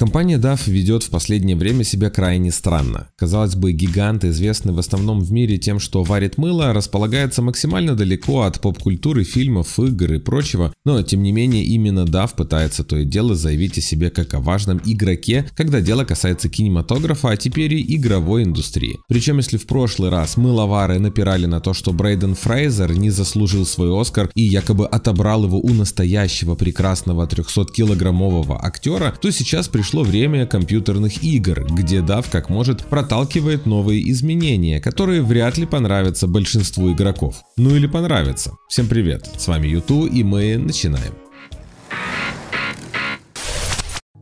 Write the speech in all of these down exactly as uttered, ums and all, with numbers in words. Компания даф ведет в последнее время себя крайне странно. Казалось бы, гигант, известный в основном в мире тем, что варит мыло, располагается максимально далеко от поп-культуры, фильмов, игр и прочего, но тем не менее именно даф пытается то и дело заявить о себе как о важном игроке, когда дело касается кинематографа, а теперь и игровой индустрии. Причем если в прошлый раз мыловары напирали на то, что Брэндан Фрейзер не заслужил свой Оскар и якобы отобрал его у настоящего прекрасного трехсоткилограммового актера, то сейчас пришло время компьютерных игр, где даф как может проталкивает новые изменения, которые вряд ли понравятся большинству игроков. Ну или понравятся. Всем привет, с вами ю ту и мы начинаем.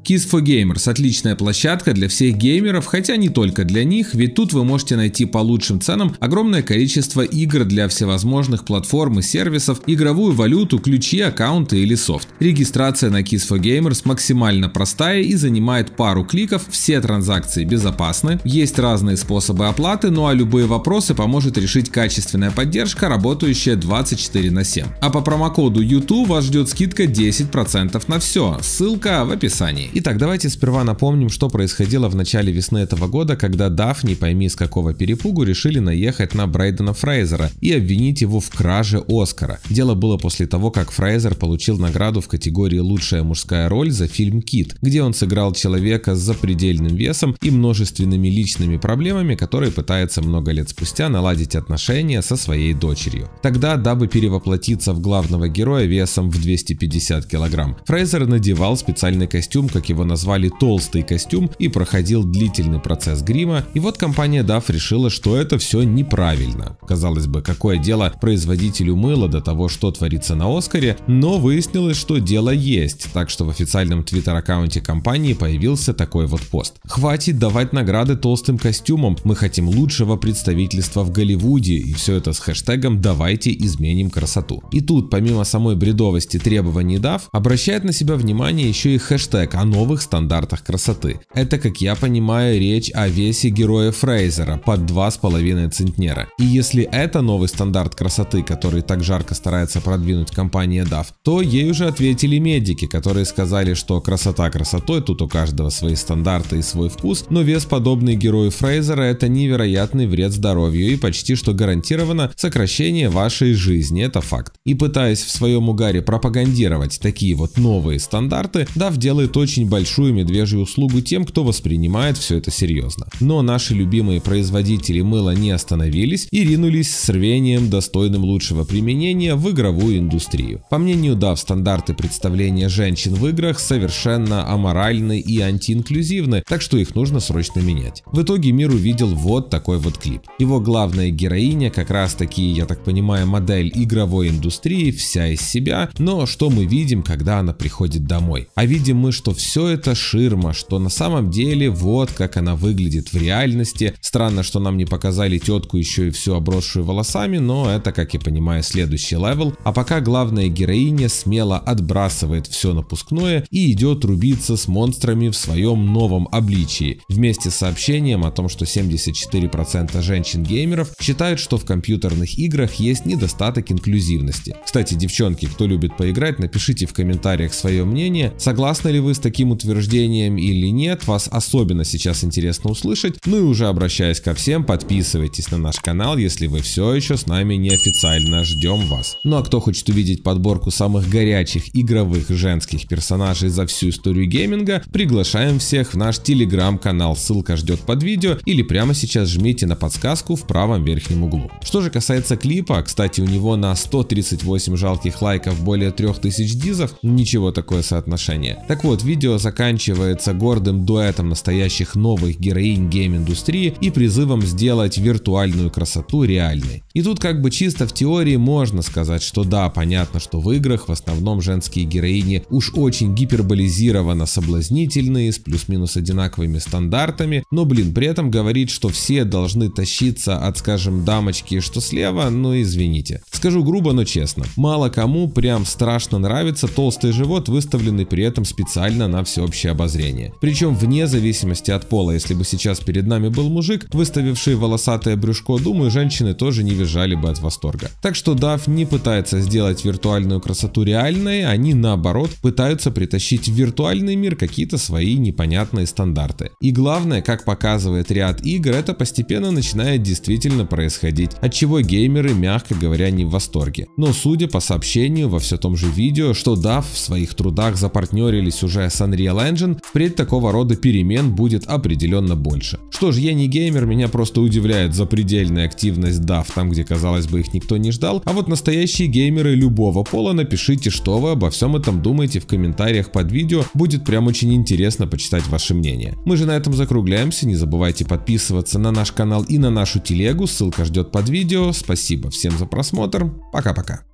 KeysForGamers – отличная площадка для всех геймеров, хотя не только для них, ведь тут вы можете найти по лучшим ценам огромное количество игр для всевозможных платформ и сервисов, игровую валюту, ключи, аккаунты или софт. Регистрация на KeysForGamers максимально простая и занимает пару кликов, все транзакции безопасны, есть разные способы оплаты, ну а любые вопросы поможет решить качественная поддержка, работающая двадцать четыре на семь. А по промокоду ю ту вас ждет скидка десять процентов на все, ссылка в описании. Итак, давайте сперва напомним, что происходило в начале весны этого года, когда даф, не пойми с какого перепугу, решили наехать на Брэндана Фрейзера и обвинить его в краже Оскара. Дело было после того, как Фрейзер получил награду в категории «Лучшая мужская роль» за фильм «Кит», где он сыграл человека с запредельным весом и множественными личными проблемами, который пытается много лет спустя наладить отношения со своей дочерью. Тогда, дабы перевоплотиться в главного героя весом в двести пятьдесят килограмм, Фрейзер надевал специальный костюм, как его назвали, толстый костюм, и проходил длительный процесс грима. И вот компания даф решила, что это все неправильно. Казалось бы, какое дело производителю мыла до того, что творится на Оскаре, но выяснилось, что дело есть, так что в официальном твиттер-аккаунте компании появился такой вот пост: «Хватит давать награды толстым костюмам, мы хотим лучшего представительства в Голливуде», и все это с хэштегом «Давайте изменим красоту». И тут, помимо самой бредовости требований даф, обращает на себя внимание еще и хэштег «О новых стандартах красоты». Это, как я понимаю, речь о весе героя Фрейзера под два с половиной центнера. И если это новый стандарт красоты, который так жарко старается продвинуть компания даф, то ей уже ответили медики, которые сказали, что красота красотой, тут у каждого свои стандарты и свой вкус, но вес, подобный герою Фрейзера, это невероятный вред здоровью и почти что гарантированно сокращение вашей жизни, это факт. И пытаясь в своем угаре пропагандировать такие вот новые стандарты, даф делает очень очень большую медвежью услугу тем, кто воспринимает все это серьезно. Но наши любимые производители мыла не остановились и ринулись с рвением, достойным лучшего применения, в игровую индустрию. По мнению даф, стандарты представления женщин в играх совершенно аморальны и антиинклюзивны, так что их нужно срочно менять. В итоге мир увидел вот такой вот клип. Его главная героиня как раз таки, я так понимаю, модель игровой индустрии, вся из себя, но что мы видим, когда она приходит домой? А видим мы, что все это ширма, что на самом деле вот как она выглядит в реальности. Странно, что нам не показали тетку еще и всю обросшую волосами, но это, как я понимаю, следующий левел. А пока главная героиня смело отбрасывает все напускное и идет рубиться с монстрами в своем новом обличии, вместе с сообщением о том, что семьдесят четыре процента женщин-геймеров считают, что в компьютерных играх есть недостаток инклюзивности. Кстати, девчонки, кто любит поиграть, напишите в комментариях свое мнение, согласны ли вы с таким утверждением или нет, вас особенно сейчас интересно услышать. Ну и уже обращаясь ко всем, подписывайтесь на наш канал, если вы все еще с нами неофициально, ждем вас. Ну а кто хочет увидеть подборку самых горячих игровых женских персонажей за всю историю гейминга, приглашаем всех в наш телеграм-канал, ссылка ждет под видео, или прямо сейчас жмите на подсказку в правом верхнем углу. Что же касается клипа, кстати, у него на сто тридцать восемь жалких лайков более трёх тысяч дизов, ничего такое соотношение. Так вот, видео заканчивается гордым дуэтом настоящих новых героинь гейм-индустрии и призывом сделать виртуальную красоту реальной. И тут как бы чисто в теории можно сказать, что да, понятно, что в играх в основном женские героини уж очень гиперболизированно соблазнительные, с плюс-минус одинаковыми стандартами, но, блин, при этом говорить, что все должны тащиться от, скажем, дамочки, что слева, ну извините. Скажу грубо, но честно, мало кому прям страшно нравится толстый живот, выставленный при этом специально на на всеобщее обозрение. Причем вне зависимости от пола. Если бы сейчас перед нами был мужик, выставивший волосатое брюшко, думаю, женщины тоже не визжали бы от восторга. Так что даф не пытается сделать виртуальную красоту реальной, они наоборот пытаются притащить в виртуальный мир какие-то свои непонятные стандарты. И главное, как показывает ряд игр, это постепенно начинает действительно происходить, от чего геймеры, мягко говоря, не в восторге. Но судя по сообщению во все том же видео, что даф в своих трудах запартнерились уже с Unreal Engine, впредь такого рода перемен будет определенно больше. Что ж, я не геймер, меня просто удивляет запредельная активность даф там, где, казалось бы, их никто не ждал. А вот настоящие геймеры любого пола, напишите, что вы обо всем этом думаете в комментариях под видео, будет прям очень интересно почитать ваше мнение. Мы же на этом закругляемся, не забывайте подписываться на наш канал и на нашу телегу, ссылка ждет под видео. Спасибо всем за просмотр, пока-пока.